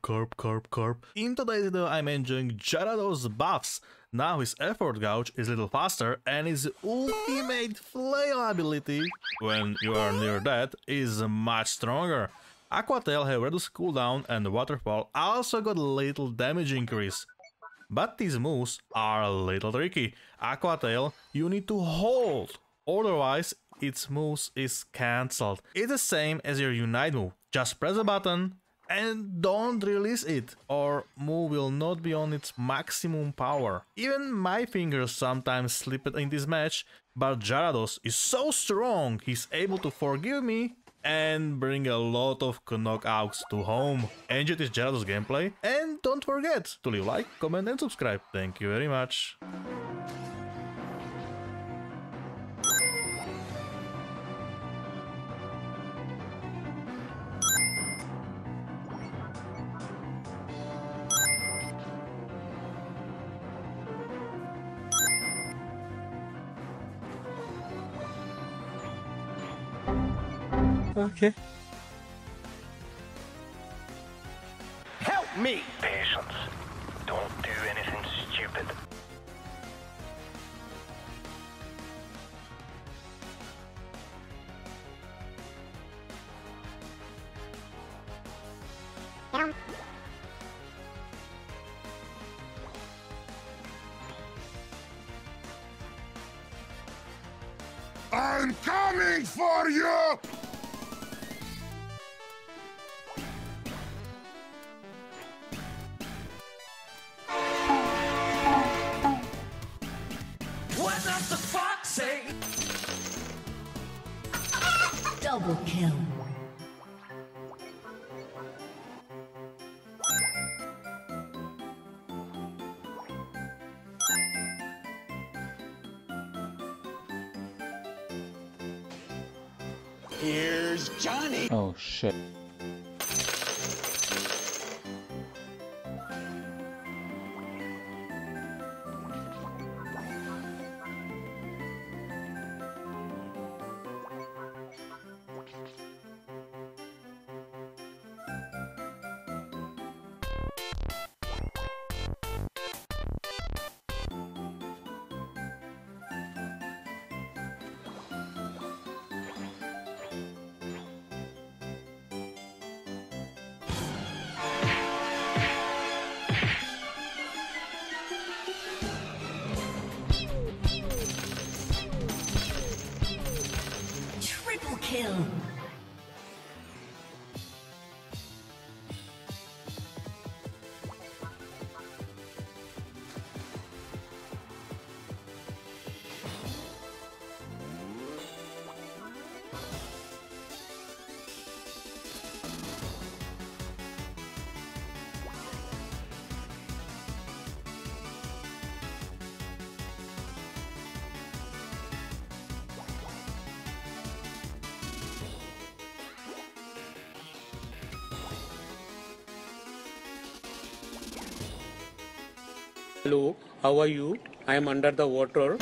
Corp. In today's video I'm enjoying Gyarados buffs. Now his effort gauge is a little faster and his ultimate flail ability when you are near death is much stronger. Aqua Tail have reduced cooldown and Waterfall also got little damage increase. But these moves are a little tricky. Aqua Tail you need to hold, otherwise its moves is cancelled. It's the same as your Unite move, just press a button and don't release it, or move will not be on its maximum power. Even my fingers sometimes slipped in this match, but Gyarados is so strong, he's able to forgive me and bring a lot of knockouts to home. Enjoy this Gyarados gameplay and don't forget to leave like, comment and subscribe. Thank you very much. Okay. Help me! Patience. Don't do anything stupid. I'm coming for you! Double kill. Here's Johnny. Oh shit. Kill. Hello, how are you? I am under the water.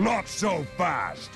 Not so fast!